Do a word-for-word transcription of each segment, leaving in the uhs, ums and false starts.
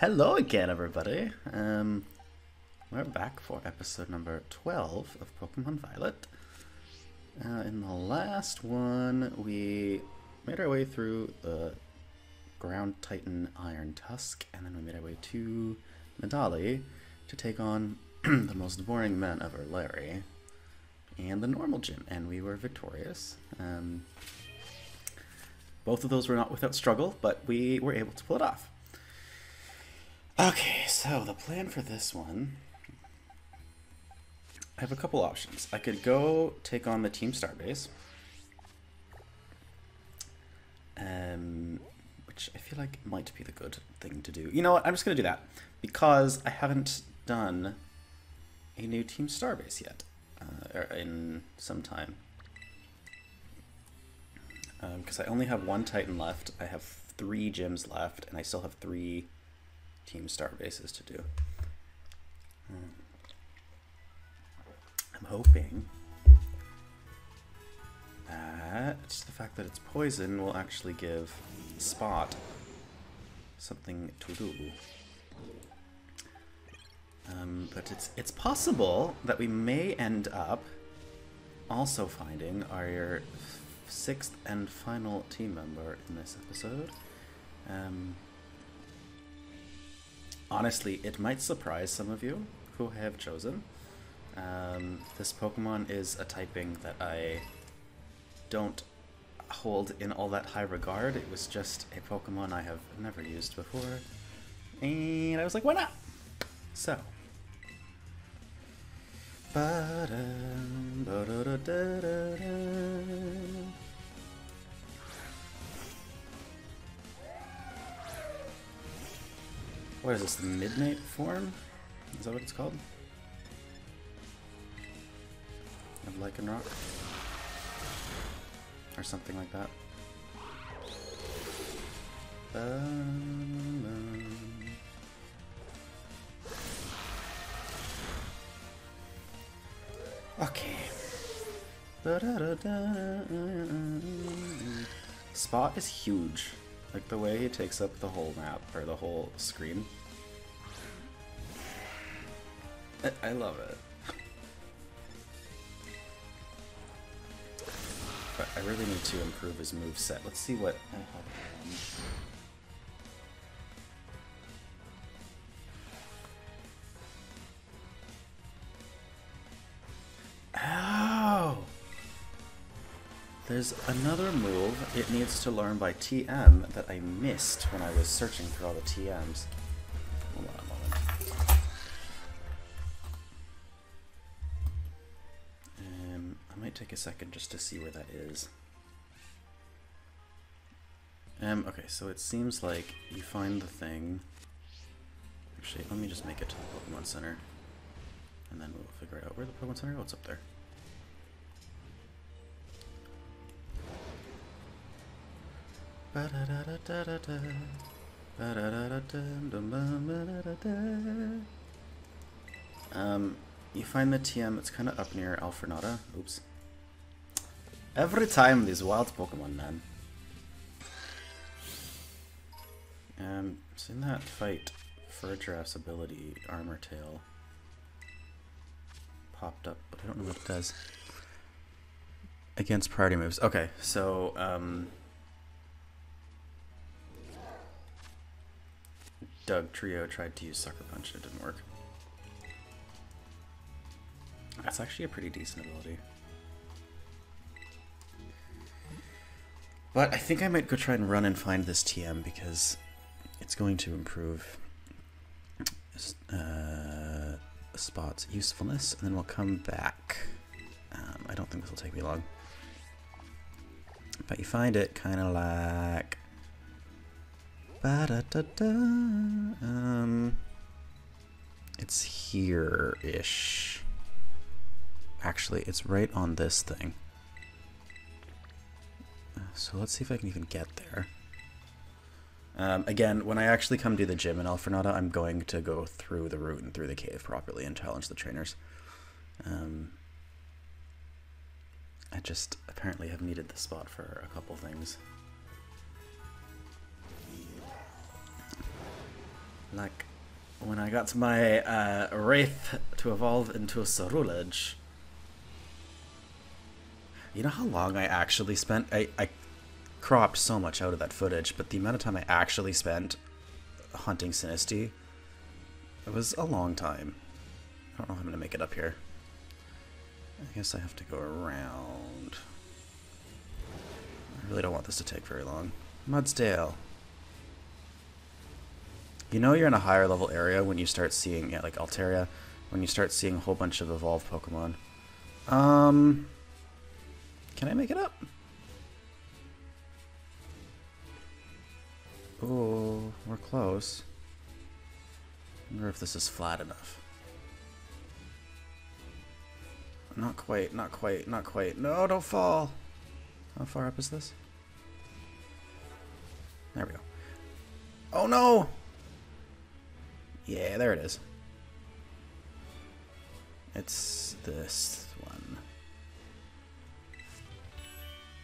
Hello again, everybody. Um, we're back for episode number twelve of Pokemon Violet. Uh, in the last one, we made our way through the Ground Titan Iron Tusk, and then we made our way to Medali to take on the most boring man ever, Larry, and the normal gym, and we were victorious. Um, both of those were not without struggle, but we were able to pull it off. Okay, so the plan for this one, I have a couple options. I could go take on the Team Starbase, um, which I feel like might be the good thing to do. You know what, I'm just going to do that, because I haven't done a new Team Starbase yet uh, in some time. Because um, I only have one Titan left, I have three gyms left, and I still have three Team Starbases to do. Hmm. I'm hoping that the fact that it's poison will actually give Spot something to do. Um, but it's it's possible that we may end up also finding our sixth and final team member in this episode. Um, Honestly, it might surprise some of you who I have chosen. Um, this Pokemon is a typing that I don't hold in all that high regard. It was just a Pokemon I have never used before, and I was like, why not? So. Ba-da-da-da-da-da-da. What is this, the Midnight form? Is that what it's called? Of Lycanroc? Or something like that. Um, um. Okay. Spot is huge. Like the way he takes up the whole map, or the whole screen. I love it. But I really need to improve his moveset. Let's see what I have. There's another move it needs to learn by T M that I missed when I was searching for all the T Ms. Hold on a moment. Um, I might take a second just to see where that is. Um, okay, so it seems like you find the thing. Actually, let me just make it to the Pokemon Center, and then we'll figure out where the Pokemon Center goes. Oh, it's up there. Um, you find the T M, it's kind of up near Alfornada. Oops. Every time these wild Pokemon, man. Um, it's in that fight, Fur Giraffe's ability, Armor Tail, popped up, but I don't know what it does. Against priority moves. Okay, so, um... Doug Trio tried to use Sucker Punch, it didn't work. That's actually a pretty decent ability. But I think I might go try and run and find this T M because it's going to improve uh, Spot's usefulness, and then we'll come back. Um, I don't think this will take me long. But you find it kind of like... Um, it's here-ish. Actually, it's right on this thing. So let's see if I can even get there. Um, again, when I actually come to the gym in Alfornada, I'm going to go through the route and through the cave properly and challenge the trainers. Um, I just apparently have needed this spot for a couple things. Like when I got my uh, Wraith to evolve into a Cerulege. You know how long I actually spent? I, I cropped so much out of that footage, but the amount of time I actually spent hunting Sinisty, it was a long time. I don't know how I'm going to make it up here. I guess I have to go around. I really don't want this to take very long. Mudsdale. You know you're in a higher level area when you start seeing, yeah, like Altaria, when you start seeing a whole bunch of evolved Pokemon. Um, can I make it up? Oh, we're close. I wonder if this is flat enough. Not quite, not quite, not quite. No, don't fall! How far up is this? There we go. Oh no! Yeah, there it is. It's this one.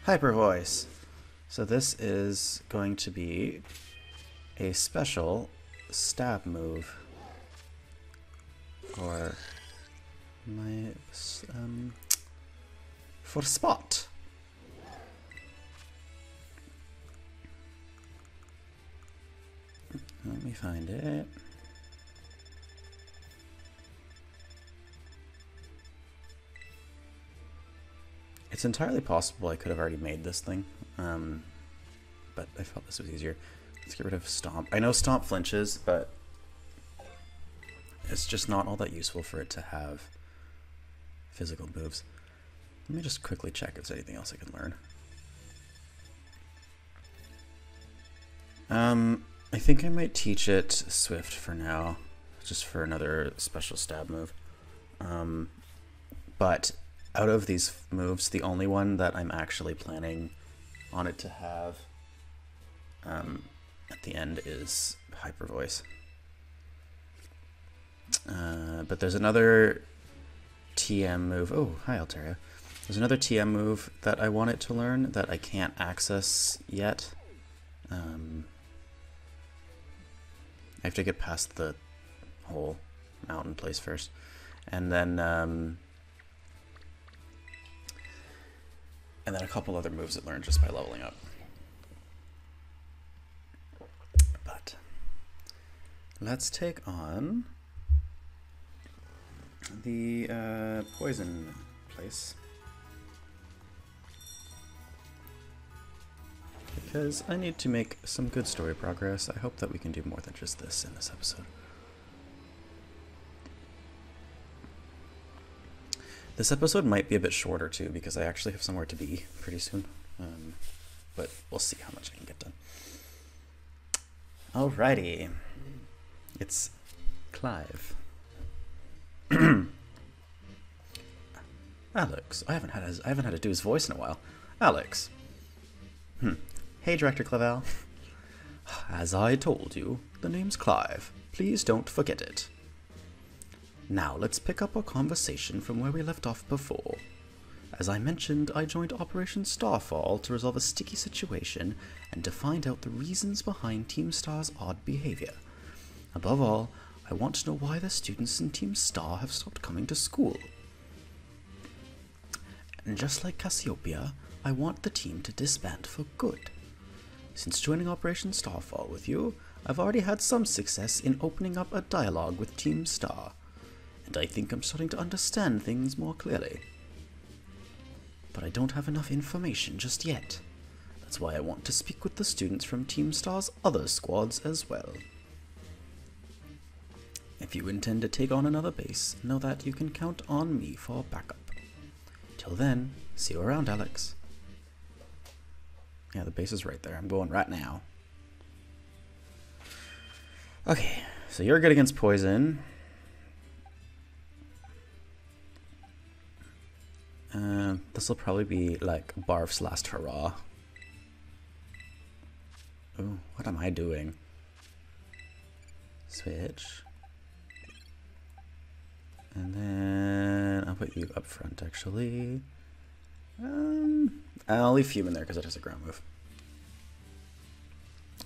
Hyper Voice. So this is going to be a special stab move. Or my um for spot. Let me find it. It's entirely possible I could have already made this thing, um, but I felt this was easier. Let's get rid of Stomp. I know Stomp flinches, but it's just not all that useful for it to have physical moves. Let me just quickly check if there's anything else I can learn. Um, I think I might teach it Swift for now, just for another special stab move. Um, but out of these moves, the only one that I'm actually planning on it to have um, at the end is Hyper Voice. Uh, but there's another T M move. Oh, hi Altaria. There's another T M move that I want it to learn that I can't access yet. Um, I have to get past the whole mountain place first. And then... Um, and then a couple other moves it learned just by leveling up. But let's take on the uh, poison place. Because I need to make some good story progress. I hope that we can do more than just this in this episode. This episode might be a bit shorter too, because I actually have somewhere to be pretty soon, um, but we'll see how much I can get done. Alrighty, it's Clive. Alex, I haven't had his, I haven't had to do his voice in a while. Alex, hmm. Hey, Director Clavel. As I told you, the name's Clive. Please don't forget it. Now let's pick up our conversation from where we left off before. As I mentioned, I joined Operation Starfall to resolve a sticky situation and to find out the reasons behind Team Star's odd behavior. Above all, I want to know why the students in Team Star have stopped coming to school. And just like Cassiopeia, I want the team to disband for good. Since joining Operation Starfall with you, I've already had some success in opening up a dialogue with Team Star. And I think I'm starting to understand things more clearly. But I don't have enough information just yet. That's why I want to speak with the students from Team Star's other squads as well. If you intend to take on another base, know that you can count on me for backup. Till then, see you around, Alex. Yeah, the base is right there. I'm going right now. Okay, so you're good against poison. Uh, this will probably be like Barf's last hurrah. Ooh, what am I doing? Switch. And then I'll put you up front actually. Um, I'll leave Fume in there because it has a ground move.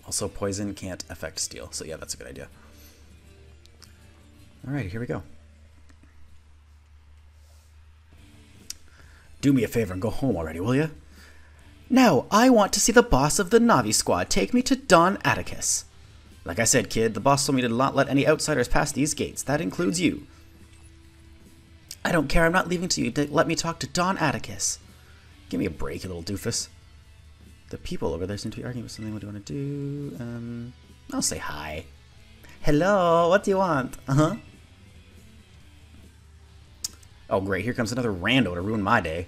Also, poison can't affect steel, so yeah, that's a good idea. Alright, here we go. Do me a favor and go home already, will ya? Now, I want to see the boss of the Navi Squad take me to Don Atticus. Like I said, kid, the boss told me to not let any outsiders pass these gates. That includes you. I don't care, I'm not leaving till you let me talk to Don Atticus. Give me a break, you little doofus. The people over there seem to be arguing with something. What do you want to do? Um, I'll say hi. Hello, what do you want? Uh-huh. Oh great, here comes another rando to ruin my day.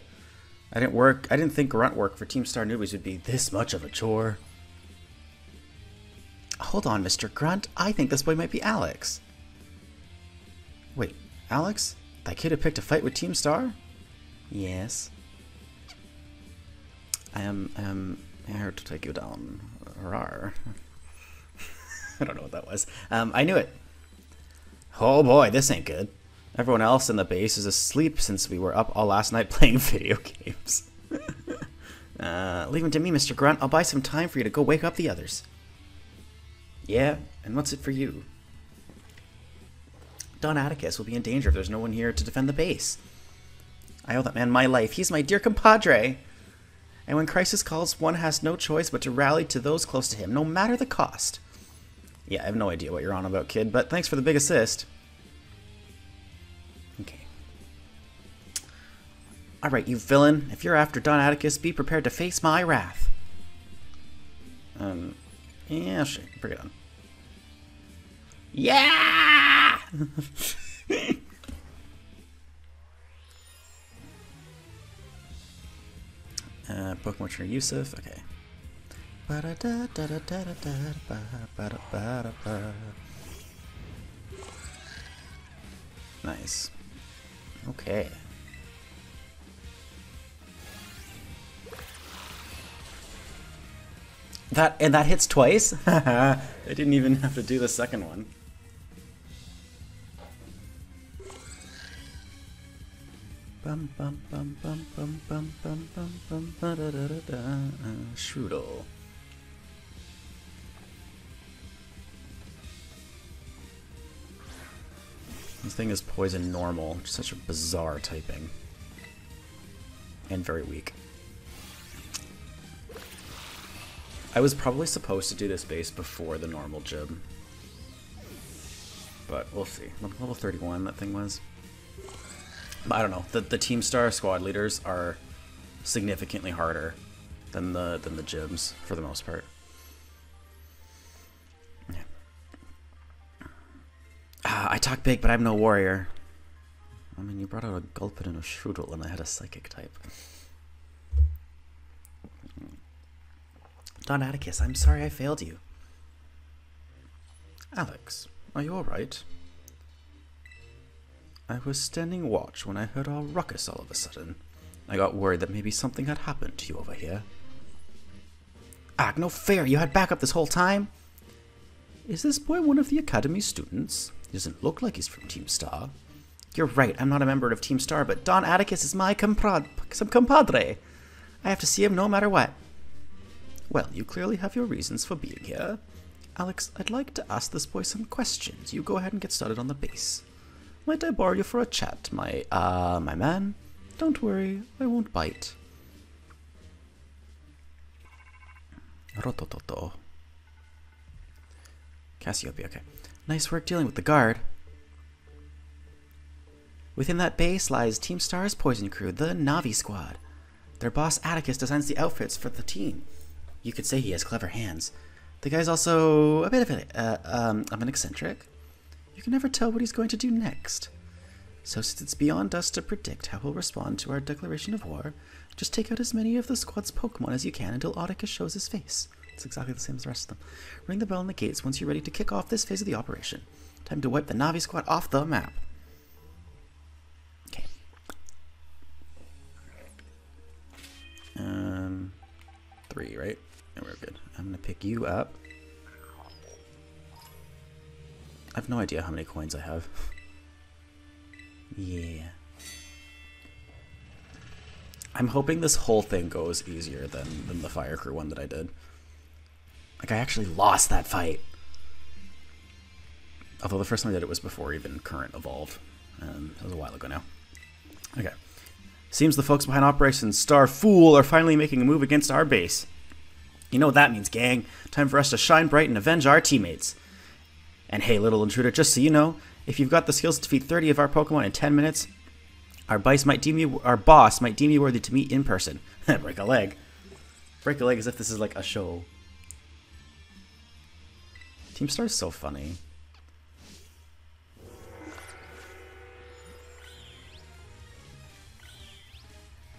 I didn't work, I didn't think grunt work for Team Star Newbies would be this much of a chore. Hold on, Mister Grunt, I think this boy might be Alex. Wait, Alex? That kid who picked a fight with Team Star? Yes. I am, I am, I heard to take you down. Rar. I don't know what that was. Um, I knew it. Oh boy, this ain't good. Everyone else in the base is asleep since we were up all last night playing video games. uh, leave him to me, Mister Grunt. I'll buy some time for you to go wake up the others. Yeah, and what's it for you? Don Atticus will be in danger if there's no one here to defend the base. I owe that man my life. He's my dear compadre. And when crisis calls, one has no choice but to rally to those close to him, no matter the cost. Yeah, I have no idea what you're on about, kid, but thanks for the big assist. Alright, you villain. If you're after Don Atticus, be prepared to face my wrath. Um, yeah, sure. Bring it on. Yeah! uh, Pokemon Trainer Yusuf. Okay. Nice. Okay. That, and that hits twice? I didn't even have to do the second one. Bum bum bum bum bum bum bum bum bum da da da da da. Uh, Shroodle. This thing is poison normal. Such a bizarre typing. And very weak. I was probably supposed to do this base before the normal gym, but we'll see. Level thirty-one that thing was. I don't know. The, the Team Star squad leaders are significantly harder than the than the gyms for the most part. Yeah. Ah, I talk big, but I'm no warrior. I mean, you brought out a Gulpin and a Shroodle, and I had a Psychic type. Don Atticus, I'm sorry I failed you. Alex, are you alright? I was standing watch when I heard our ruckus all of a sudden. I got worried that maybe something had happened to you over here. Ah, no fair, you had backup this whole time? Is this boy one of the Academy students? He doesn't look like he's from Team Star. You're right, I'm not a member of Team Star, but Don Atticus is my compadre. I have to see him no matter what. Well, you clearly have your reasons for being here. Alex, I'd like to ask this boy some questions. You go ahead and get started on the base. Might I borrow you for a chat, my, uh, my man? Don't worry, I won't bite. Rotototo. Cassiopeia, okay. Nice work dealing with the guard. Within that base lies Team Star's poison crew, the Navi Squad. Their boss, Atticus, designs the outfits for the team. You could say he has clever hands. The guy's also a bit of an, uh, um, I'm an eccentric. You can never tell what he's going to do next. So since it's beyond us to predict how he'll respond to our declaration of war, just take out as many of the squad's Pokemon as you can until Atticus shows his face. It's exactly the same as the rest of them. Ring the bell in the gates once you're ready to kick off this phase of the operation. Time to wipe the Navi Squad off the map. Okay. Um, three, right? We're good. I'm gonna pick you up. I have no idea how many coins I have. Yeah. I'm hoping this whole thing goes easier than, than the fire crew one that I did. Like, I actually lost that fight. Although the first time I did it was before even Current evolved. Um, that was a while ago now. Okay. Seems the folks behind Operation Starfall are finally making a move against our base. You know what that means, gang. Time for us to shine bright and avenge our teammates. And hey, little intruder, just so you know, if you've got the skills to defeat thirty of our Pokemon in ten minutes, our, bice might deem you, our boss might deem you worthy to meet in person. Break a leg. Break a leg as if this is like a show. Team Star is so funny.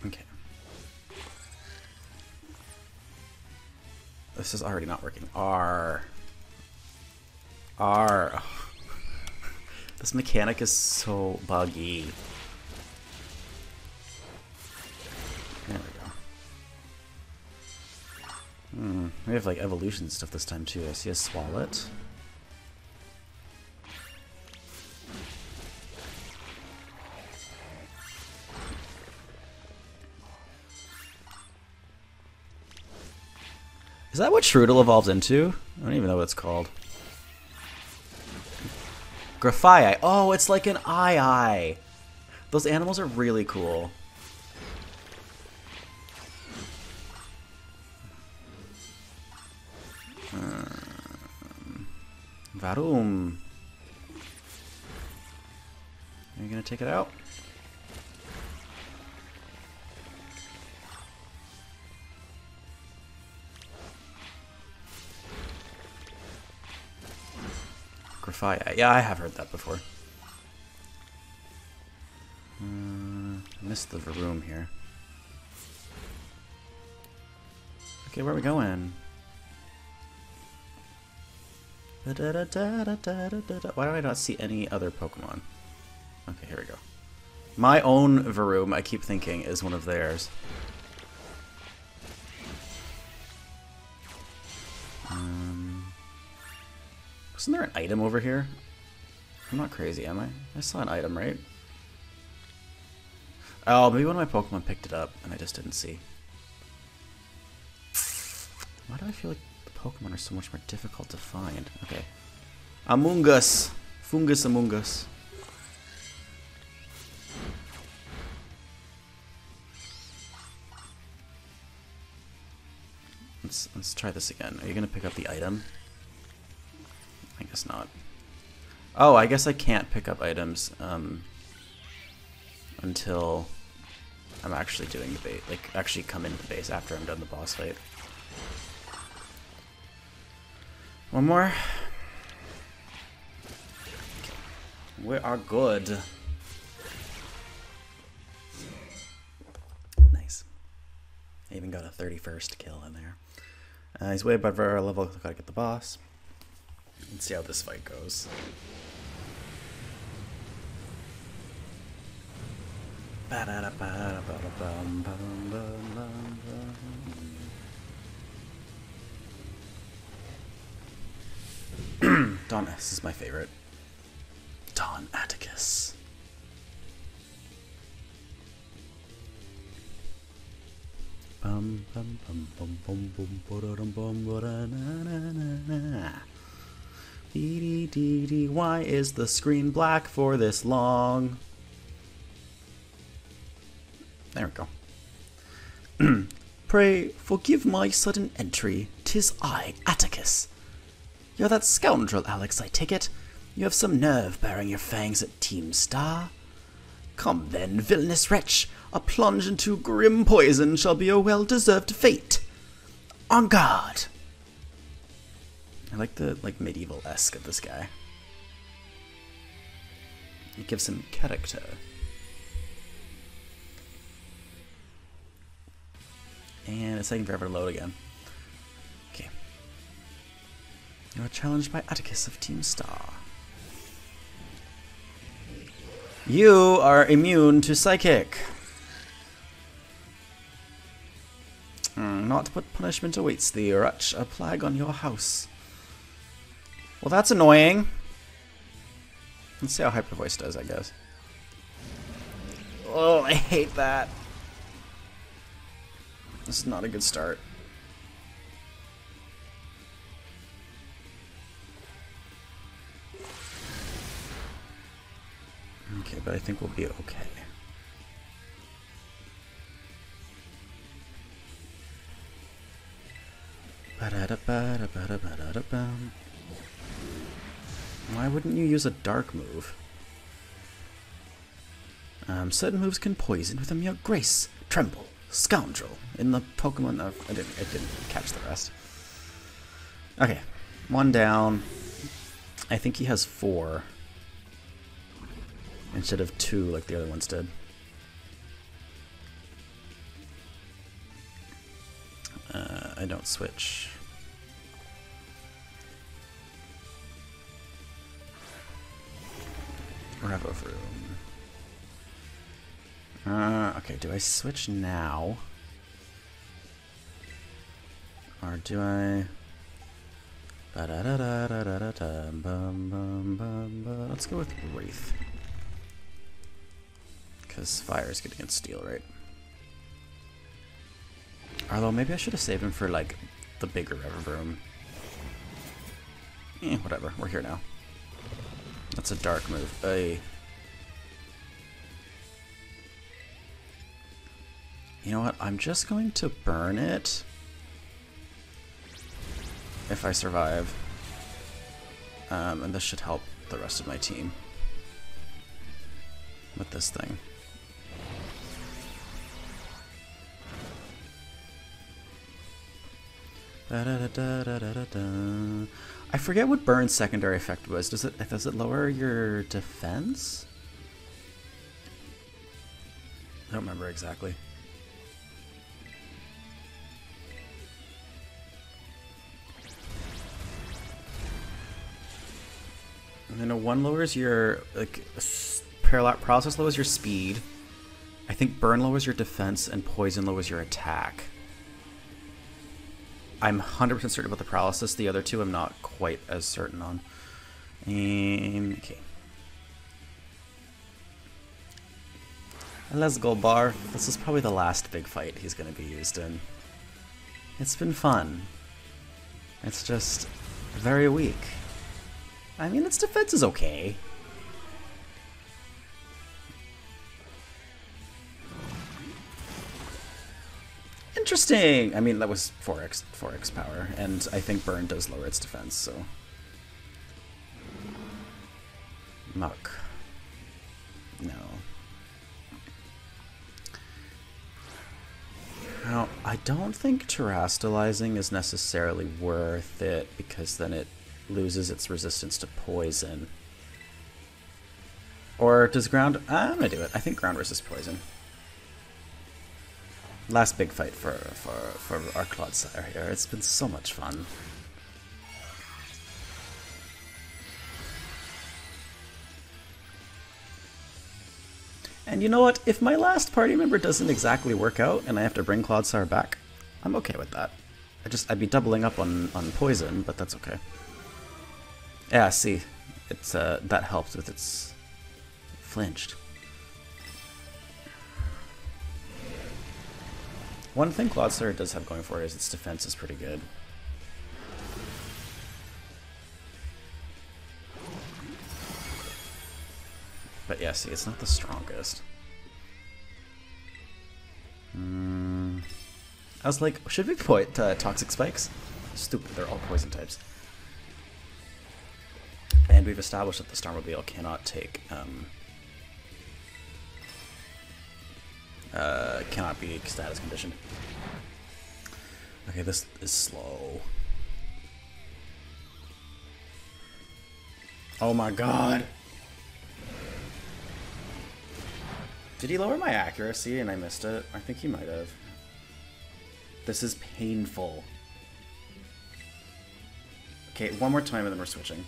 Okay. This is already not working. R. R. Oh. This mechanic is so buggy. There we go. Hmm. We have like evolution stuff this time too. I see a Swallet. Is that what Shroodle evolves into? I don't even know what it's called. Grafii. Oh, it's like an eye-eye. Those animals are really cool. Um, Varoom. Are you gonna take it out? Grafii. Yeah, I have heard that before. Uh, missed the Varoom here. Okay, where are we going? Da da da da da da da da. Why do I not see any other Pokemon? Okay, here we go. My own Varoom, I keep thinking, is one of theirs. Isn't there an item over here? I'm not crazy, am I? I saw an item, right? Oh, maybe one of my Pokemon picked it up and I just didn't see. Why do I feel like the Pokemon are so much more difficult to find? Okay. Among Us! Fungus Among Us. Let's, let's try this again. Are you gonna pick up the item? I guess not. Oh, I guess I can't pick up items um, until I'm actually doing the base, like actually come into the base after I'm done the boss fight. One more. Okay. We are good. Nice. I even got a thirty-first kill in there. Uh, he's way above our level. Gotta get the boss. Let's see how this fight goes. Don, this is my favorite. Don Atticus. Bum bum bum bum bum bum bum bum bum. D-D-D-D, why is the screen black for this long? There we go. Pray, forgive my sudden entry. Tis I, Atticus. You're that scoundrel, Alex, I take it. You have some nerve baring your fangs at Team Star. Come then, villainous wretch. A plunge into grim poison shall be your well-deserved fate. En garde! I like the like medieval-esque of this guy. It gives him character. And it's taking forever to load again. Okay. You are challenged by Atticus of Team Star. You are immune to psychic. Mm, not but punishment awaits thee, wretch. A plague on your house. Well, that's annoying. Let's see how Hyper Voice does, I guess. Oh, I hate that. This is not a good start. Okay, but I think we'll be okay. Why wouldn't you use a dark move? Um, certain moves can poison within your grace. Tremble, scoundrel. In the Pokemon, of, I didn't, I didn't catch the rest. Okay, one down. I think he has four instead of two, like the other ones did. Uh, I don't switch. Revavroom. Uh, okay, do I switch now? Or do I... Let's go with Wraith. Because fire is good against steel, right? Although maybe I should have saved him for, like, the bigger Revavroom. Eh, whatever. We're here now. That's a dark move. Ay. You know what? I'm just going to burn it. If I survive. Um, and this should help the rest of my team. With this thing. Da da da da da da da. I forget what Burn's secondary effect was. Does it does it lower your defense? I don't remember exactly. I know one lowers your like paralysis lowers your speed. I think Burn lowers your defense and Poison lowers your attack. I'm one hundred percent certain about the paralysis. The other two I'm not quite as certain on. Um, okay. Let's go, Barf. This is probably the last big fight he's going to be used in. It's been fun. It's just very weak. I mean, its defense is okay. Interesting! I mean, that was four X, four X power, and I think Burn does lower its defense, so... Muck. No. Now, I don't think terastalizing is necessarily worth it, because then it loses its resistance to poison. Or does ground... I'm gonna do it. I think ground resists poison. Last big fight for, for, for our Clodsire here. It's been so much fun. And you know what? If my last party member doesn't exactly work out and I have to bring Clodsire back, I'm okay with that. I just, I'd be doubling up on, on poison, but that's okay. Yeah, see, it's uh, that helps with its flinched. One thing Clodsire does have going for it is its defense is pretty good. But yeah, see, it's not the strongest. Mm. I was like, should we put uh, Toxic Spikes? Stupid, they're all poison types. And we've established that the Starmobile cannot take... Um, Uh, cannot be status conditioned. Okay, this is slow. Oh my god! Did he lower my accuracy and I missed it? I think he might have. This is painful. Okay, one more time and then we're switching.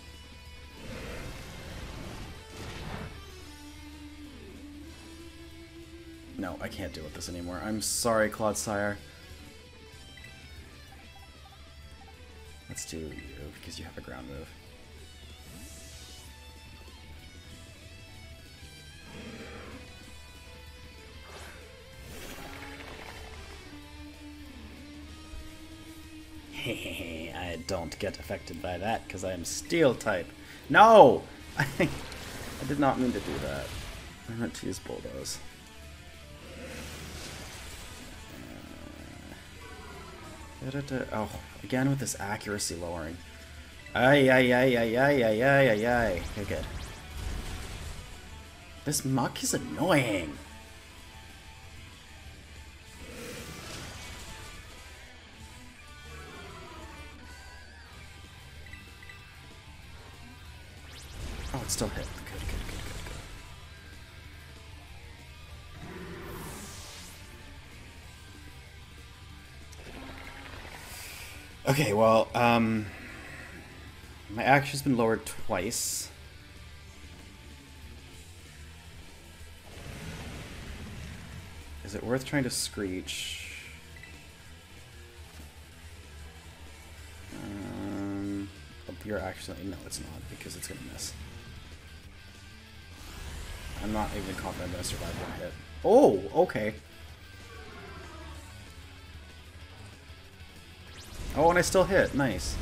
No, I can't deal with this anymore. I'm sorry, Clodsire. Let's do you, because you have a ground move. Hehehe, I don't get affected by that, because I am steel type. No! I did not mean to do that. I meant to use Bulldoze. Uh, da, da, da. Oh, again with this accuracy lowering. Ay, ay, ay, ay, ay, ay, ay, ay, ay. Okay, good. This muck is annoying. Oh, it still hit. Good, good, good, good, good. Okay, well, um... my action's been lowered twice. Is it worth trying to screech? Um, you're actually... No, it's not, because it's going to miss. I'm not even confident I'm going to survive one hit. Oh, okay. Oh, and I still hit. Nice.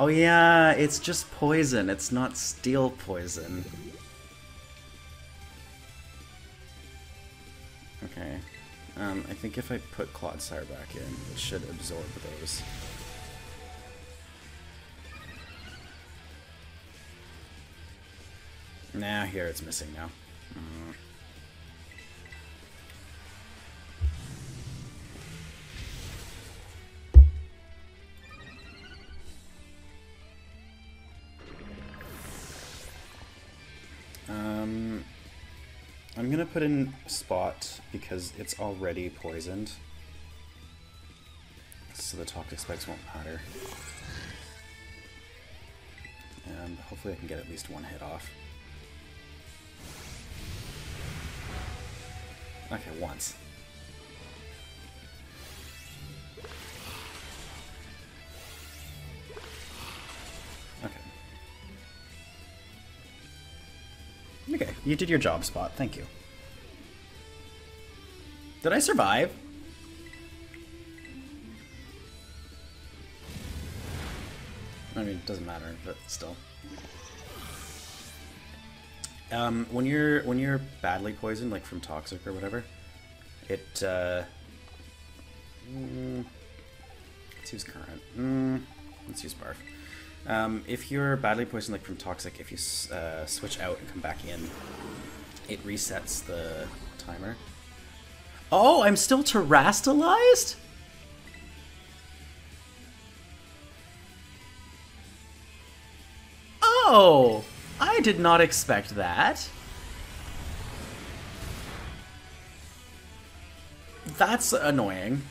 Oh yeah, it's just poison. It's not steel poison. Okay. Um, I think if I put Clodsire back in, it should absorb those. Nah, here it's missing now. Mm. Um, I'm gonna put in Spot because it's already poisoned, so the Toxic Spikes won't matter. And hopefully I can get at least one hit off. Okay, once. Okay, you did your job, Spot. Thank you. Did I survive? I mean, it doesn't matter, but still. Um, when you're when you're badly poisoned, like from toxic or whatever, it uh, mm, let's use current. Mm, let's use barf. Um, if you're badly poisoned, like from toxic, if you uh, switch out and come back in, it resets the timer. Oh, I'm still terastalized? Oh, I did not expect that. That's annoying.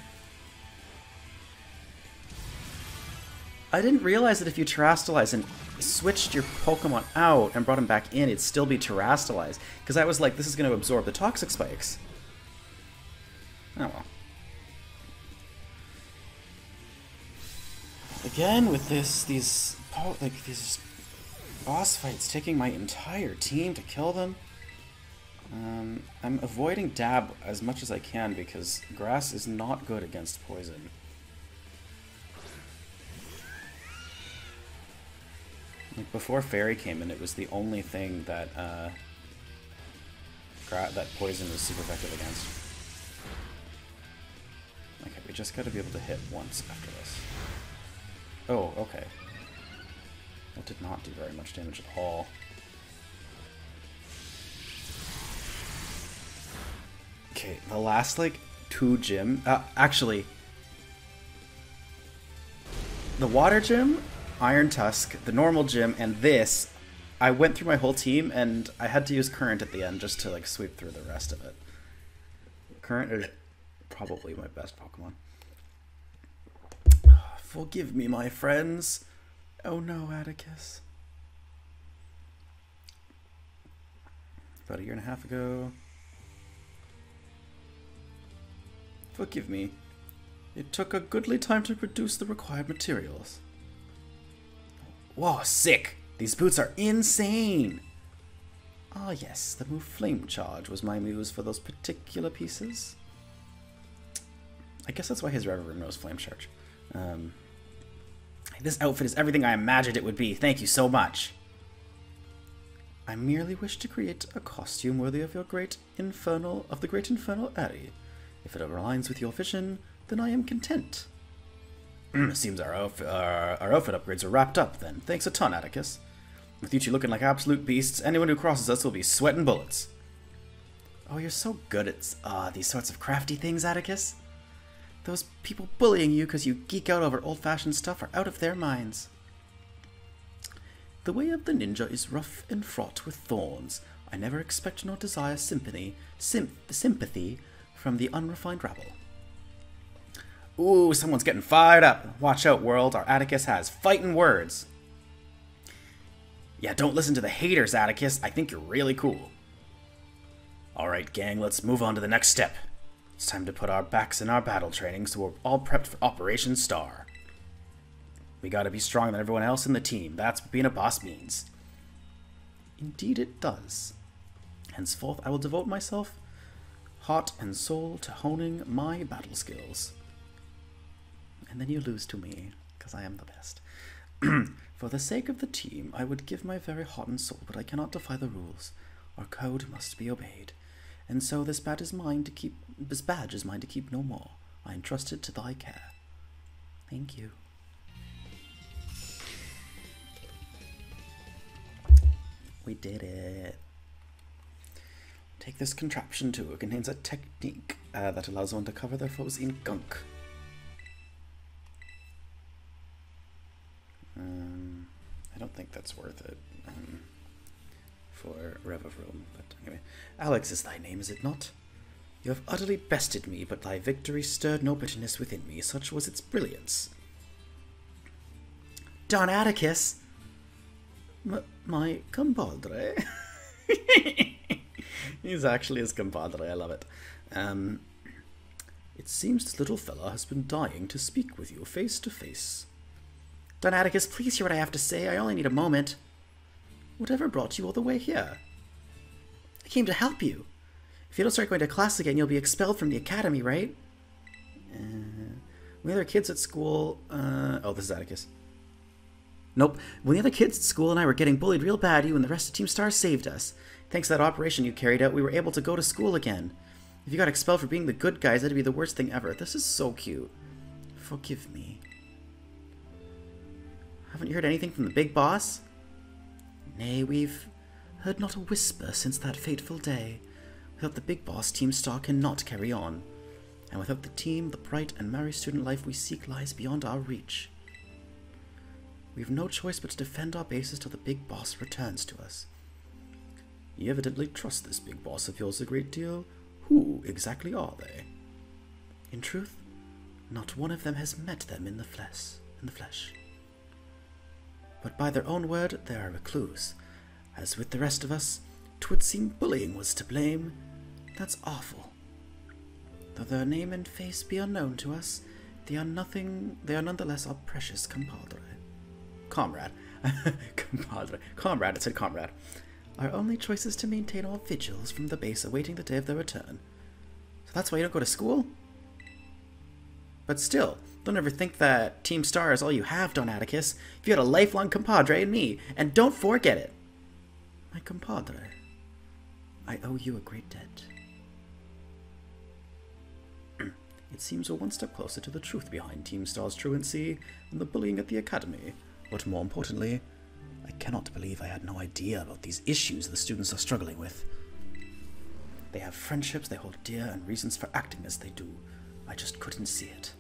I didn't realize that if you terastalize and switched your Pokemon out and brought him back in, it'd still be terastalized. Because I was like, this is going to absorb the Toxic Spikes. Oh well. Again, with this, these, oh, like these boss fights taking my entire team to kill them. Um, I'm avoiding Dab as much as I can because Grass is not good against Poison. Like before Fairy came in, it was the only thing that uh, that poison was super effective against. Okay, we just gotta be able to hit once after this. Oh, okay. That did not do very much damage at all. Okay, the last like two gym, uh, actually, the water gym, Iron Tusk, the normal gym, and this, I went through my whole team, and I had to use Current at the end just to like sweep through the rest of it. Current is probably my best Pokemon. Forgive me, my friends. Oh no, Atticus. About a year and a half ago. Forgive me. It took a goodly time to produce the required materials. Whoa, sick! These boots are insane! Ah yes, the move Flame Charge was my muse for those particular pieces. I guess that's why his Revavroom knows Flame Charge. Um, this outfit is everything I imagined it would be. Thank you so much. I merely wish to create a costume worthy of your great infernal of the great infernal Aerie. If it aligns with your vision, then I am content. Seems our, outf uh, our outfit upgrades are wrapped up then. Thanks a ton, Atticus. With you two looking like absolute beasts, anyone who crosses us will be sweating bullets. Oh, you're so good at uh, these sorts of crafty things, Atticus. Those people bullying you because you geek out over old-fashioned stuff are out of their minds. The way of the ninja is rough and fraught with thorns. I never expect nor desire sympathy, symp sympathy from the unrefined rabble. Ooh, someone's getting fired up. Watch out, world. Our Atticus has fighting words. Yeah, don't listen to the haters, Atticus. I think you're really cool. Alright, gang, let's move on to the next step. It's time to put our backs in our battle training so we're all prepped for Operation Star. We gotta be stronger than everyone else in the team. That's what being a boss means. Indeed it does. Henceforth, I will devote myself, heart and soul, to honing my battle skills. And then you lose to me, because I am the best. For the sake of the team, I would give my very heart and soul, but I cannot defy the rules. Our code must be obeyed. And so this badge is mine to keep this badge is mine to keep no more. I entrust it to thy care. Thank you. We did it. Take this contraption too. It contains a technique uh, that allows one to cover their foes in gunk. Um, I don't think that's worth it. Um, for Revavroom, but anyway. Alex is thy name, is it not? You have utterly bested me, but thy victory stirred no bitterness within me, such was its brilliance. Don Atticus! M my compadre. He's actually his compadre, I love it. Um, it seems this little fella has been dying to speak with you face to face. Don Atticus, please hear what I have to say, I only need a moment. Whatever brought you all the way here? I came to help you. If you don't start going to class again, you'll be expelled from the academy, right? Uh, when the other kids at school... Uh, oh, this is Atticus. Nope. When the other kids at school and I were getting bullied real bad, you and the rest of Team Star saved us. Thanks to that operation you carried out, we were able to go to school again. If you got expelled for being the good guys, that'd be the worst thing ever. This is so cute. Forgive me. Haven't you heard anything from the big boss? Nay, we've heard not a whisper since that fateful day. Without the big boss, Team Star cannot carry on. And without the team, the bright and merry student life we seek lies beyond our reach. We've no choice but to defend our bases till the big boss returns to us. You evidently trust this big boss of yours a great deal. Who exactly are they? In truth, not one of them has met them in the flesh. In the flesh. But by their own word, they are recluse. As with the rest of us, 'twould seem bullying was to blame. That's awful. Though their name and face be unknown to us, they are nothing. They are nonetheless our precious compadre, comrade, compadre, comrade. It said comrade. Our only choice is to maintain our vigils from the base, awaiting the day of their return. So that's why you don't go to school. But still. Don't ever think that Team Star is all you have, Don Atticus. If you had a lifelong compadre in me, and don't forget it. My compadre, I owe you a great debt. It seems we're one step closer to the truth behind Team Star's truancy and the bullying at the academy. But more importantly, I cannot believe I had no idea about these issues the students are struggling with. They have friendships they hold dear and reasons for acting as they do. I just couldn't see it.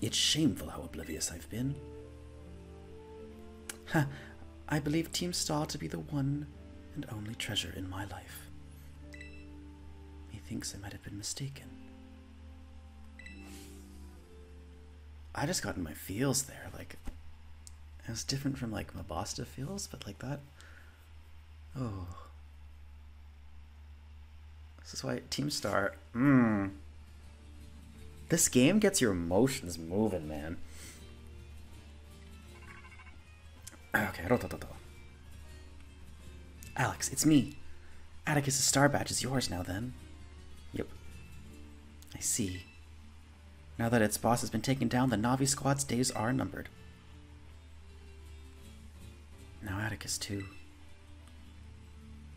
It's shameful how oblivious I've been. Ha! I believe Team Star to be the one and only treasure in my life. Methinks I might have been mistaken. I just got in my feels there, like... I was different from, like, my Mabasta feels, but like that... Oh... This is why Team Star... Mmm... This game gets your emotions moving, man. Okay, rotototo. Alex, it's me. Atticus's star badge is yours now, then. Yep. I see. Now that its boss has been taken down, the Navi Squad's days are numbered. Now Atticus, too.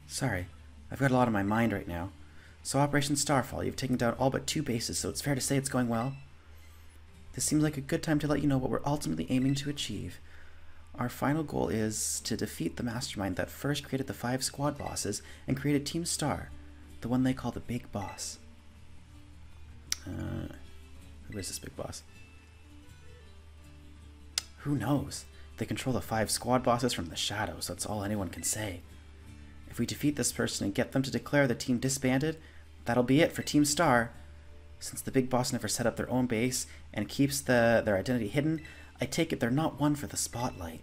Sorry, I've got a lot on my mind right now. So Operation Starfall, you've taken down all but two bases, so it's fair to say it's going well. This seems like a good time to let you know what we're ultimately aiming to achieve. Our final goal is to defeat the mastermind that first created the five squad bosses and created Team Star, the one they call the Big Boss. Uh, who is this Big Boss? Who knows? They control the five squad bosses from the shadows, that's all anyone can say. If we defeat this person and get them to declare the team disbanded, that'll be it for Team Star. Since the Big Boss never set up their own base and keeps the, their identity hidden, I take it they're not one for the spotlight.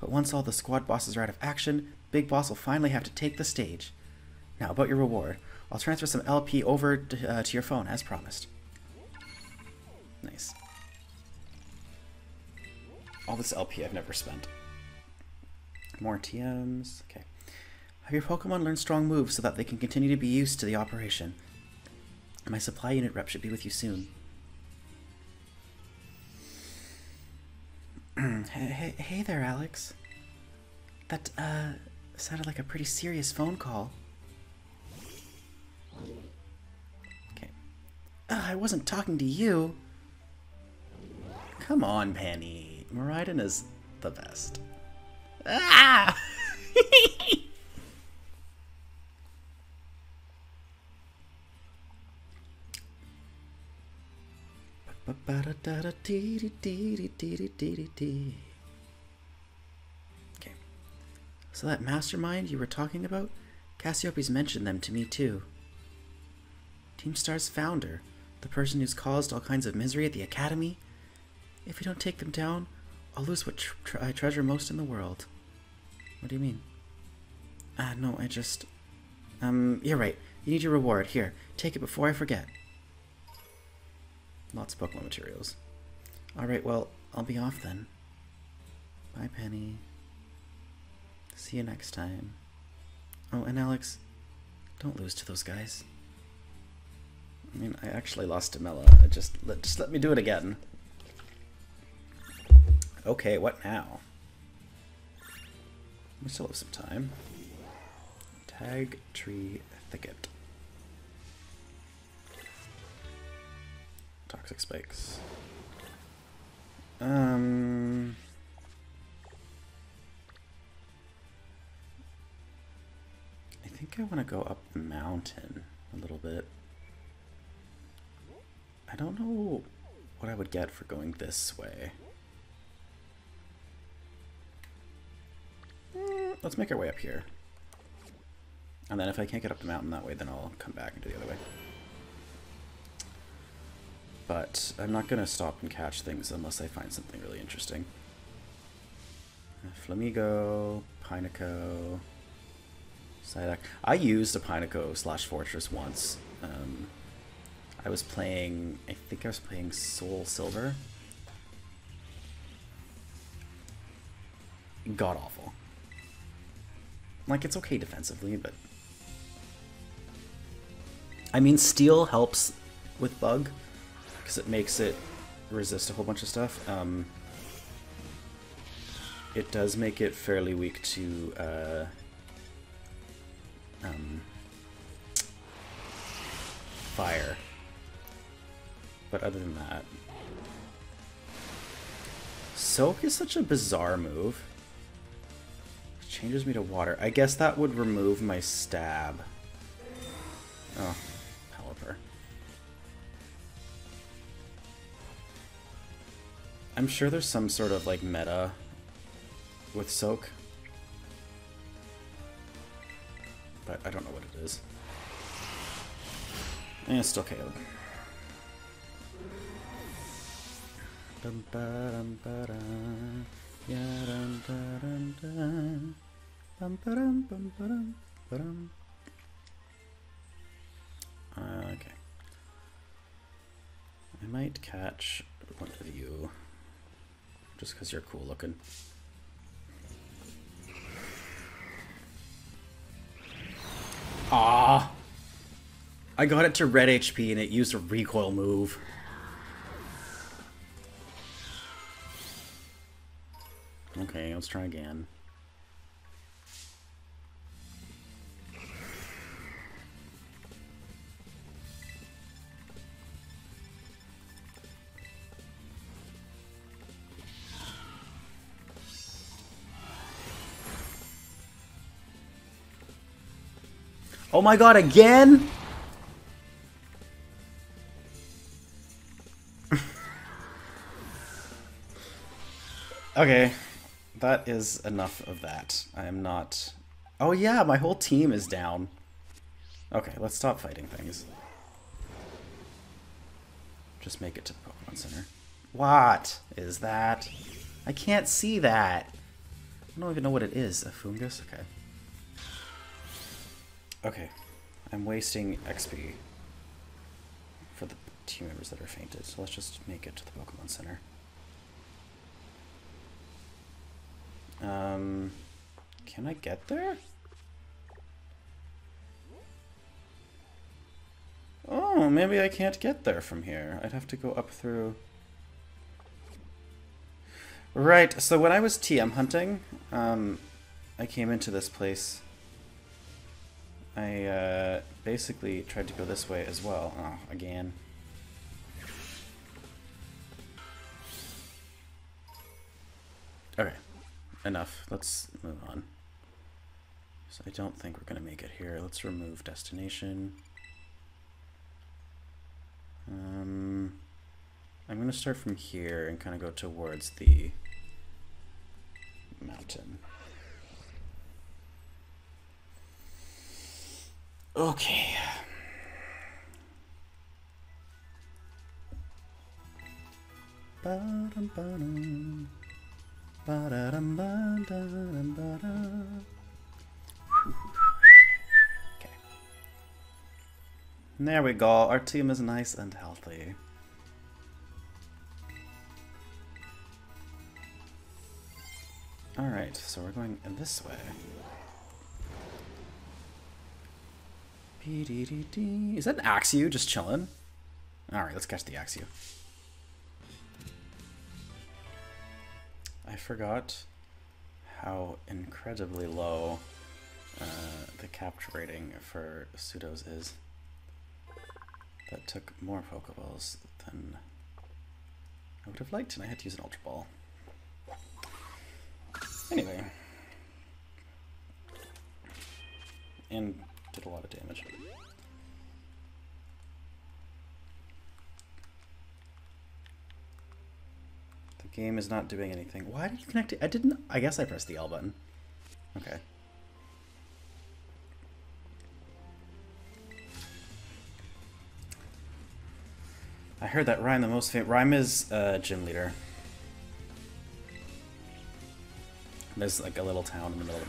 But once all the squad bosses are out of action, Big Boss will finally have to take the stage. Now, about your reward. I'll transfer some L P over to, uh, to your phone, as promised. Nice. All this L P I've never spent. More T Ms. Okay. Have your Pokemon learn strong moves so that they can continue to be used to the operation. My supply unit rep should be with you soon. hey, hey there, Alex. That uh, sounded like a pretty serious phone call. Okay. Ugh, I wasn't talking to you. Come on, Penny. Maridon is the best. Ah! Okay. So that mastermind you were talking about, Cassiopeia's mentioned them to me too. Team Star's founder, the person who's caused all kinds of misery at the academy. If we don't take them down, I'll lose what tr tr I treasure most in the world. What do you mean? Ah, uh, no, I just... Um, you're right. You need your reward. Here, take it before I forget. Lots of Pokemon materials. Alright, well, I'll be off then. Bye, Penny. See you next time. Oh, and Alex, don't lose to those guys. I mean, I actually lost to Mela. I just, let, just let me do it again. Okay, what now? We still have some time. Tag Tree Thicket. Toxic Spikes. Um... I think I want to go up the mountain a little bit. I don't know what I would get for going this way. Mm, let's make our way up here. And then if I can't get up the mountain that way, then I'll come back and do the other way. But I'm not going to stop and catch things unless I find something really interesting. Flamigo, Pineco, Psyduck. I used a Pineco slash Fortress once. Um, I was playing, I think I was playing Soul Silver. God awful. Like, it's okay defensively, but... I mean, Steel helps with Bug, because it makes it resist a whole bunch of stuff. Um, it does make it fairly weak to uh, um, fire, but other than that, Soak is such a bizarre move. It changes me to water. I guess that would remove my stab. Oh, Pelipper. I'm sure there's some sort of, like, meta with Soak, but I don't know what it is. Eh, it's still K O. Okay. I might catch one of you. Just because you're cool looking. Ah, I got it to red H P and it used a recoil move. Okay, let's try again. Oh my god, again? Okay, that is enough of that. I am not... Oh yeah, my whole team is down. Okay, let's stop fighting things. Just make it to the Pokemon Center. What is that? I can't see that. I don't even know what it is. A fungus? Okay. Okay. I'm wasting X P for the team members that are fainted, so let's just make it to the Pokemon Center. Um, can I get there? Oh, maybe I can't get there from here. I'd have to go up through... Right, so when I was T M hunting, um, I came into this place. I uh, basically tried to go this way as well. Oh, again. Okay. Enough. Let's move on. So I don't think we're going to make it here. Let's remove destination. Um, I'm going to start from here and kind of go towards the mountain. Okay. Ba-dum, ba-dum. Okay. There we go. Our team is nice and healthy. All right, so we're going this way. Is that an Axew just chilling? All right, let's catch the Axew. I forgot how incredibly low uh, the capture rating for Pseudos is. That took more Pokeballs than I would have liked, and I had to use an Ultra Ball. Anyway. And did a lot of damage. Game is not doing anything. Why did you connect it? I didn't... I guess I pressed the L button. Okay. I heard that Rhyme the most famous... Rhyme is uh, gym leader. There's like a little town in the middle of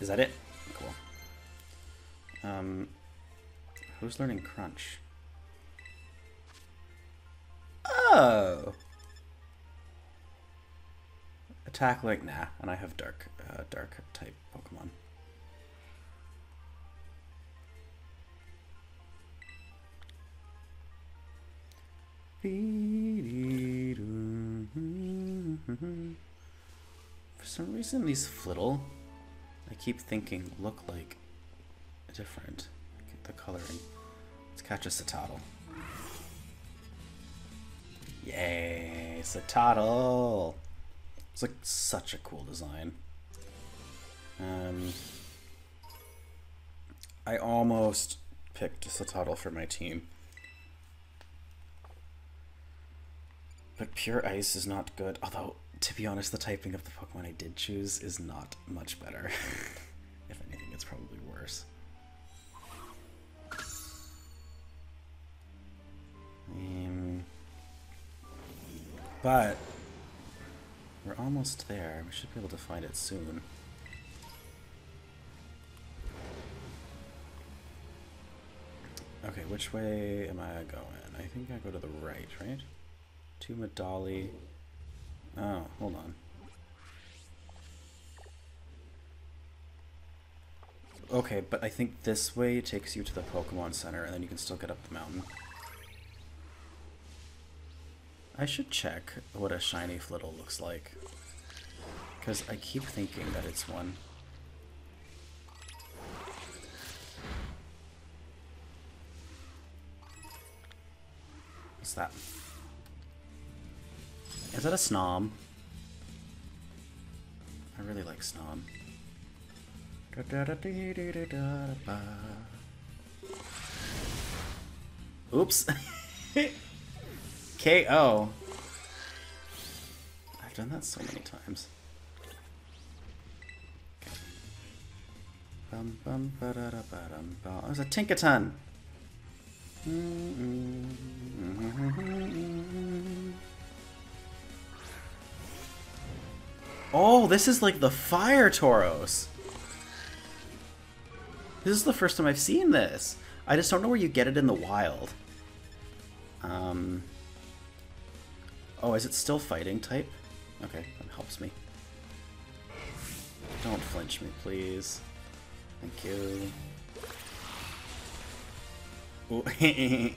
Is that it? Cool. Um, who's learning Crunch? Oh! Attack like nah, and I have dark, uh, dark type Pokemon. For some reason, these Flittle, I keep thinking look like different. Get the coloring. Let's catch a Satoddle. Yay, Satoddle! It's like such a cool design. Um, I almost picked Satoddle for my team. But pure ice is not good, although, to be honest, the typing of the Pokemon I did choose is not much better. If anything, it's probably worse. Um... But we're almost there. We should be able to find it soon. Okay, which way am I going? I think I go to the right, right? To Medali. Oh, hold on. Okay, but I think this way takes you to the Pokemon Center, and then you can still get up the mountain. I should check what a shiny Flittle looks like, because I keep thinking that it's one. What's that? Is that a Snom? I really like Snom. Da da da dee dee da da ba. Oops. K O. I've done that so many times. Okay. Bum bum ba da da ba dum ba. There's a Tinkaton. Mm-mm. Mm-hmm. Oh, this is like the Fire Tauros. This is the first time I've seen this. I just don't know where you get it in the wild. Um. Oh, is it still fighting type? Okay, that helps me. Don't flinch me, please. Thank you. Oh, okay.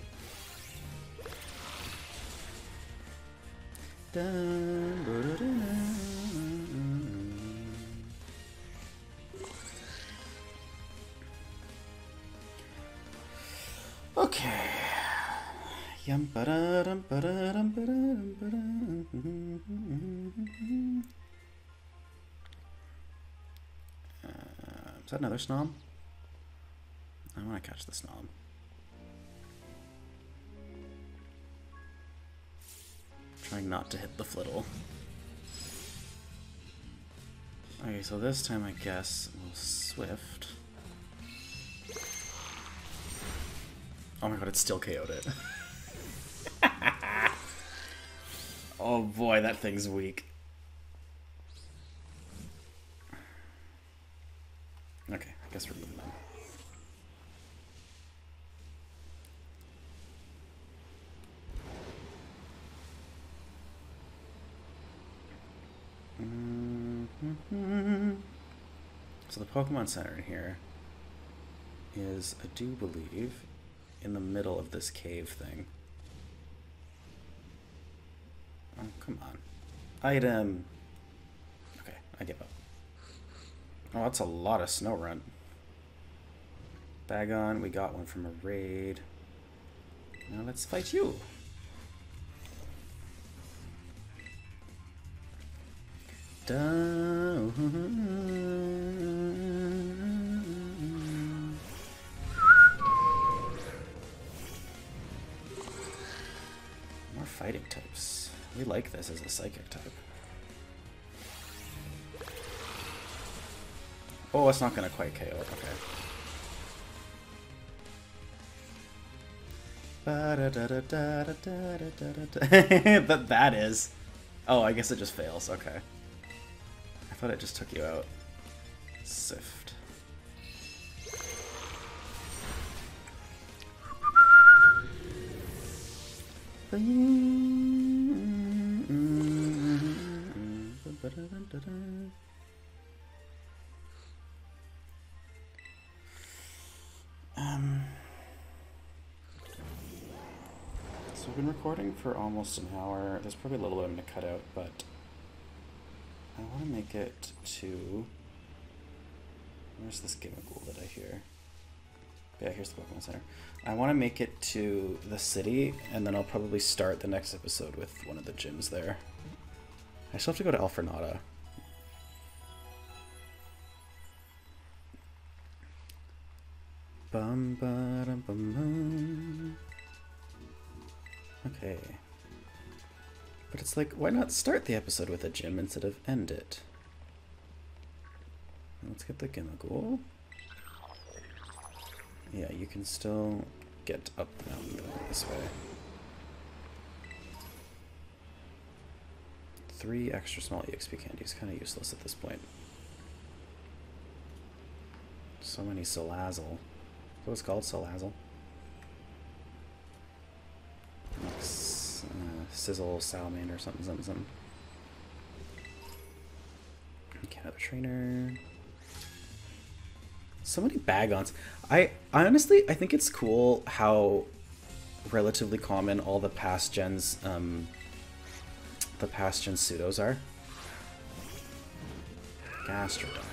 Yum ba da dum ba da dum ba da dum ba da. Is that another Snom? I want to catch the Snom. Trying not to hit the Flittle. Okay, so this time I guess we'll Swift. Oh my god, it's still K O'd it. Oh boy, that thing's weak. Okay, I guess we're moving on. Mm-hmm. So the Pokemon Center in here is, I do believe, in the middle of this cave thing. Oh, come on. Item! Okay, I give up. Oh, that's a lot of snow run. Bagon, we got one from a raid. Now let's fight you! Dun. More fighting types. We like this as a psychic type. Oh, it's not gonna quite K O it, okay. But that is. Oh, I guess it just fails, okay. I thought it just took you out. Sift. Um. So I've been recording for almost an hour. There's probably a little bit I'm gonna cut out, but I want to make it to... Where's this Gimmighoul that I hear? Yeah, here's the Pokemon Center. I want to make it to the city, and then I'll probably start the next episode with one of the gyms there. I still have to go to Alfornada. Bum ba dum bum bum. Okay. But it's like, why not start the episode with a gym instead of end it? Let's get the Gimmighoul. Yeah, you can still get up the mountain going this way. Three extra small E X P candies, kind of useless at this point. So many Salazzle. Is that what it's called? Salazzle? Nice. Uh, Sizzle, Salamander, something, something, something. Can't have a trainer. So many Bagons. I, I honestly, I think it's cool how relatively common all the past gens, um, the past gen Pseudos are. Gastrodon.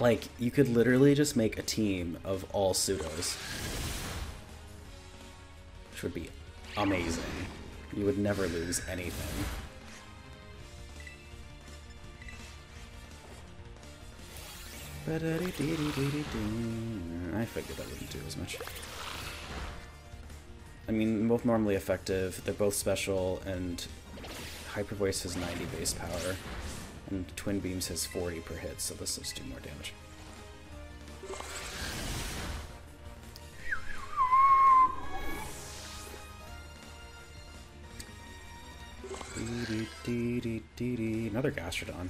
Like, you could literally just make a team of all Pseudos, which would be amazing. You would never lose anything. I figured that wouldn't do as much. I mean, both normally effective, they're both special, and Hyper Voice has ninety base power, and Twin Beams has forty per hit, so this will just do more damage. Another Gastrodon.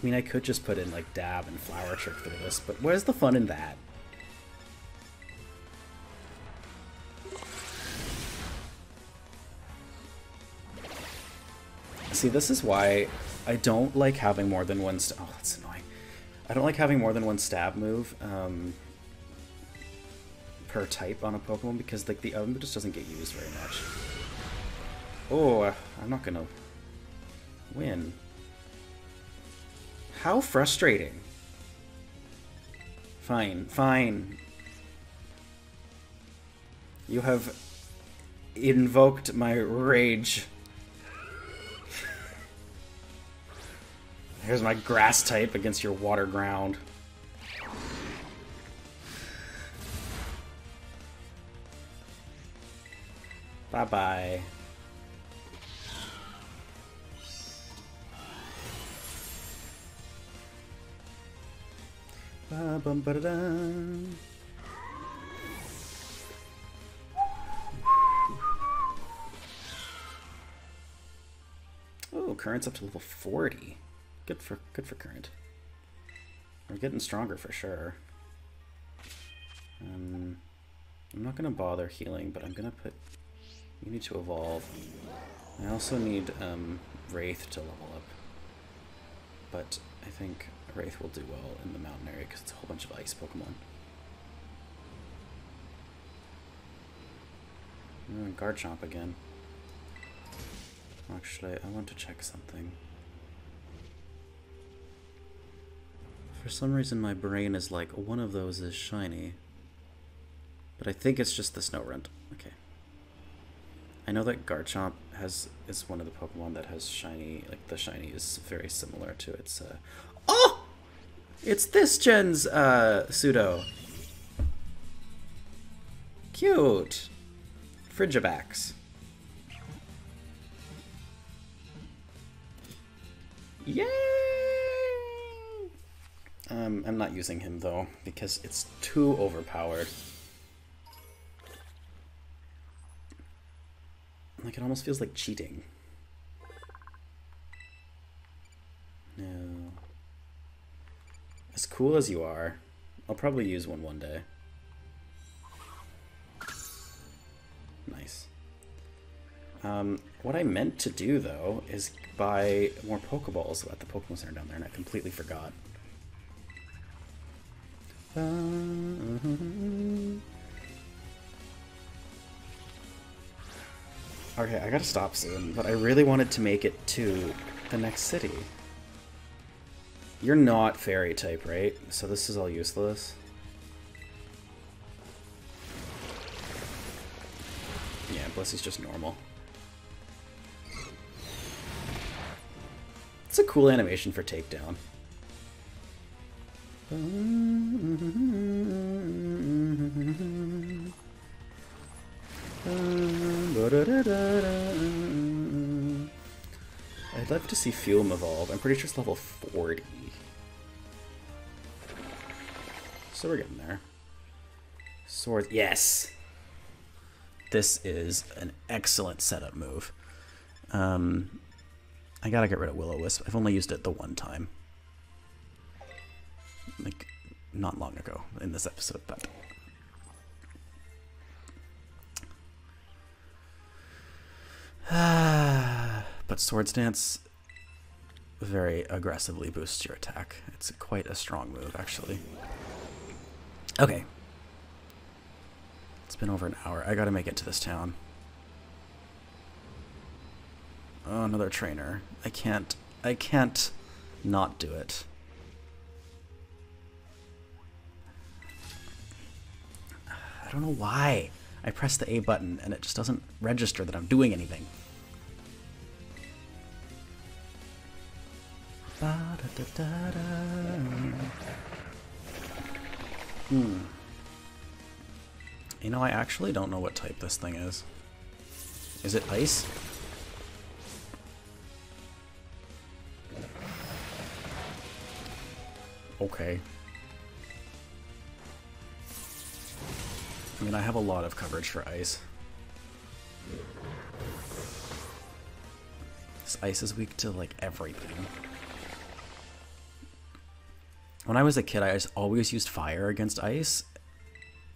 I mean, I could just put in, like, Dab and Flower Trick for this, but where's the fun in that? See, this is why I don't like having more than one st- oh, that's annoying. I don't like having more than one stab move um, per type on a Pokemon, because, like, the other move just doesn't get used very much. Oh, I'm not gonna win. How frustrating. Fine, fine. You have invoked my rage. Here's my grass type against your water ground. Bye-bye. Ba bum ba da da. Oh, Current's up to level forty. Good for good for Current. We're getting stronger for sure. Um, I'm not gonna bother healing, but I'm gonna put. You need to evolve. I also need um, Wraith to level up, but I think Wraith will do well in the mountain area because it's a whole bunch of ice Pokemon. Mm, Garchomp again. Actually, I want to check something. For some reason my brain is like, one of those is shiny. But I think it's just the Snowrunt. Okay. I know that Garchomp has is one of the Pokemon that has shiny, like the shiny is very similar to its uh oh! It's this gen's uh pseudo. Cute. Frigibax. Yay! Um, I'm not using him though, because it's too overpowered. Like, it almost feels like cheating. No. As cool as you are, I'll probably use one one day. Nice. Um, what I meant to do though is buy more Pokeballs at the Pokemon Center down there, and I completely forgot. Okay, I gotta stop soon, but I really wanted to make it to the next city. You're not fairy type, right? So this is all useless. Yeah, Blissey's just normal. It's a cool animation for takedown. I'd love to see Fume evolve. I'm pretty sure it's level forty. So we're getting there. Swords. Yes! This is an excellent setup move. Um, I gotta get rid of Will-O-Wisp. I've only used it the one time. Like, not long ago in this episode, but... but Swords Dance very aggressively boosts your attack. It's quite a strong move, actually. Okay. It's been over an hour. I gotta make it to this town. Oh, another trainer. I can't... I can't not do it. I don't know why. I press the A button and it just doesn't register that I'm doing anything. Hmm. You know, I actually don't know what type this thing is. Is it ice? Okay. I mean, I have a lot of coverage for ice. This ice is weak to, like, everything. When I was a kid, I just always used fire against ice.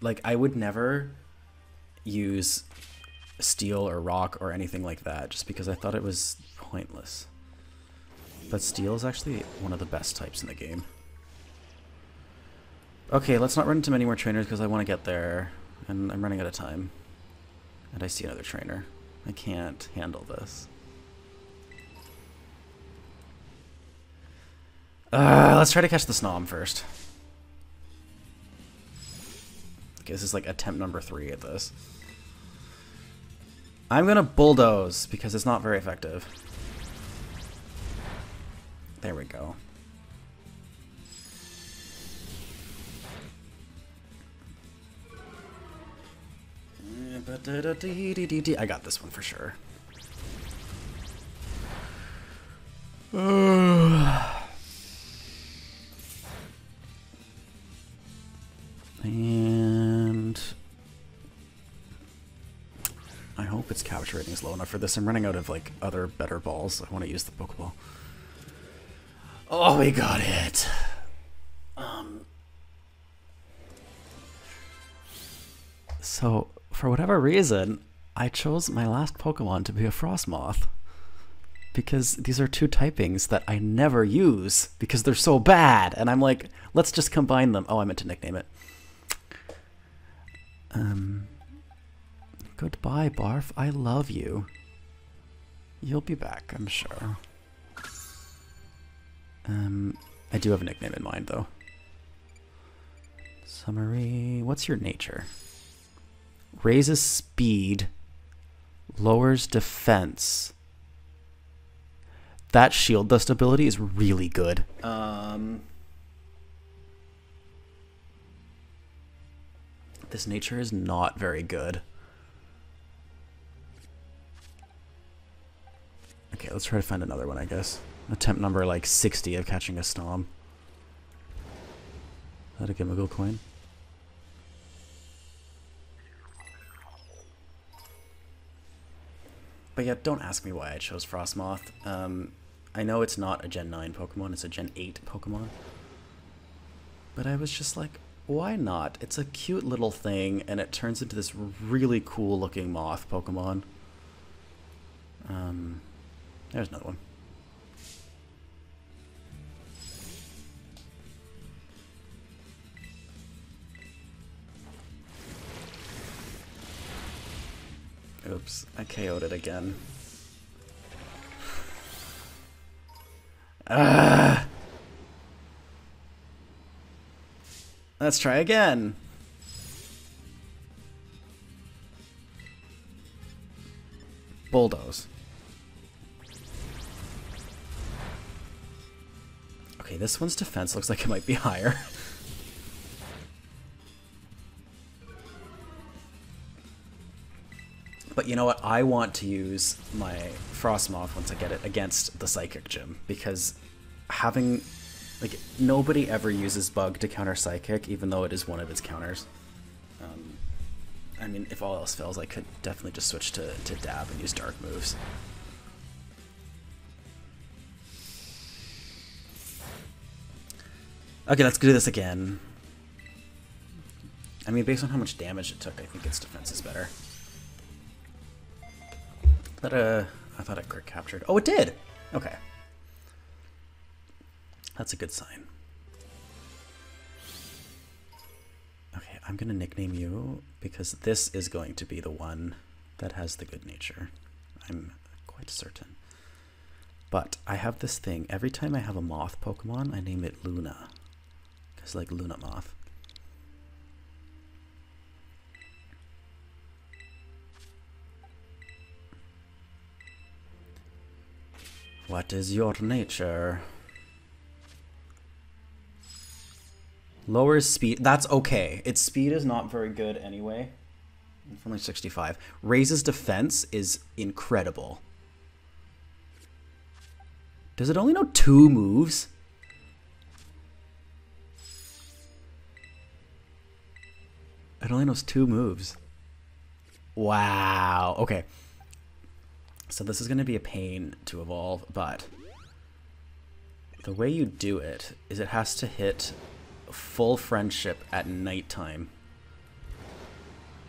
Like, I would never use steel or rock or anything like that, just because I thought it was pointless. But steel is actually one of the best types in the game. Okay, let's not run into many more trainers because I want to get there, and I'm running out of time. And I see another trainer. I can't handle this. Uh, let's try to catch the Snom first. Okay, this is like attempt number three at this. I'm gonna bulldoze because it's not very effective. There we go. I got this one for sure. And I hope its capture rating is low enough for this. I'm running out of like other better balls. I want to use the Pokeball. Oh, we got it. Um. So. For whatever reason, I chose my last Pokemon to be a Frostmoth because these are two typings that I never use because they're so bad, and I'm like, let's just combine them. Oh, I meant to nickname it. Um, goodbye, Barf. I love you. You'll be back, I'm sure. Um, I do have a nickname in mind, though. Summary. What's your nature? Raises speed, lowers defense. That shield dust ability is really good. Um, this nature is not very good. Okay, let's try to find another one, I guess. Attempt number like sixty of catching a Snom. Is that a Gimmighoul coin? But yeah, don't ask me why I chose Frostmoth. Um, I know it's not a Gen nine Pokemon, it's a Gen eight Pokemon. But I was just like, why not? It's a cute little thing, and it turns into this really cool-looking moth Pokemon. Um, there's another one. Oops, I K O'd it again. Ah! Let's try again! Bulldoze. Okay, this one's defense looks like it might be higher. But you know what? I want to use my Frostmoth once I get it against the Psychic Gym, because having, like, nobody ever uses Bug to counter Psychic, even though it is one of its counters. Um, I mean, if all else fails, I could definitely just switch to, to Dab and use Dark moves. Okay, let's do this again. I mean, based on how much damage it took, I think its defense is better. That, uh, I thought it crit captured. Oh, it did! Okay. That's a good sign. Okay, I'm gonna nickname you because this is going to be the one that has the good nature. I'm quite certain. But I have this thing, every time I have a moth Pokemon, I name it Luna. Because like Luna Moth. What is your nature? Lowers speed. That's okay. Its speed is not very good anyway. It's only sixty-five. Raises defense is incredible. Does it only know two moves? It only knows two moves. Wow. Okay. So this is going to be a pain to evolve, but the way you do it is it has to hit full friendship at nighttime.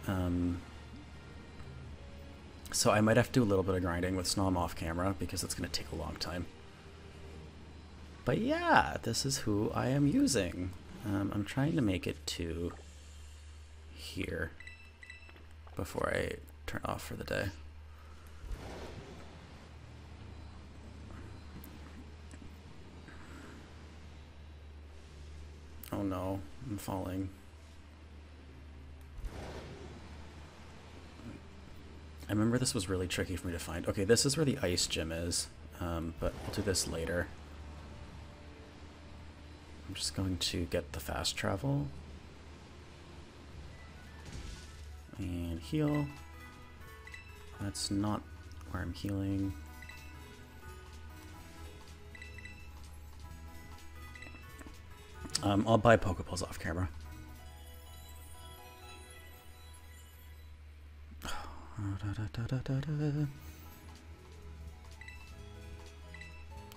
Um, so I might have to do a little bit of grinding with Snom off camera because it's going to take a long time. But yeah, this is who I am using. Um, I'm trying to make it to here before I turn off for the day. Oh no, I'm falling. I remember this was really tricky for me to find. Okay, this is where the ice gym is, um, but we'll do this later. I'm just going to get the fast travel. And heal. That's not where I'm healing. Um, I'll buy Pokeballs off camera.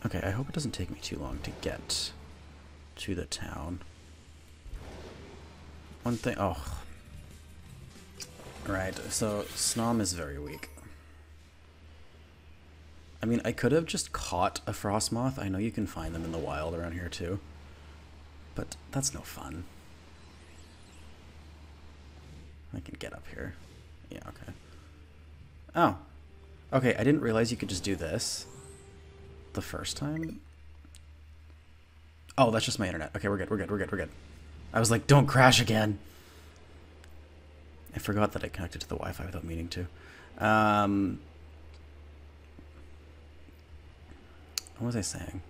Okay, I hope it doesn't take me too long to get to the town. One thing. Oh. Right, so Snom is very weak. I mean, I could have just caught a Frostmoth. I know you can find them in the wild around here too. But that's no fun. I can get up here. Yeah, okay. Oh. Okay, I didn't realize you could just do this the first time. Oh, that's just my internet. Okay, we're good, we're good, we're good, we're good. I was like, don't crash again. I forgot that I connected to the Wi-Fi without meaning to. Um, what was I saying?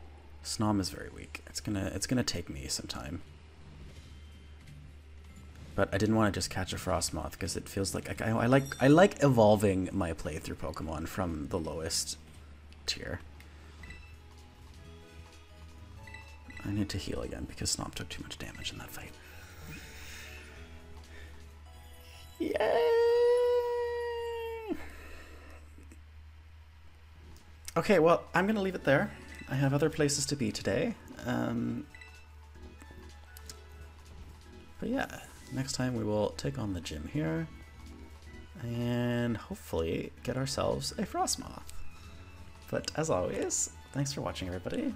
Snom is very weak. It's gonna it's gonna take me some time. But I didn't want to just catch a Frostmoth because it feels like I, I like I like evolving my playthrough Pokemon from the lowest tier. I need to heal again because Snom took too much damage in that fight. Yay! Okay, well, I'm gonna leave it there. I have other places to be today, um, but yeah, next time we will take on the gym here and hopefully get ourselves a Frostmoth. But as always, thanks for watching everybody,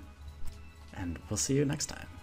and we'll see you next time.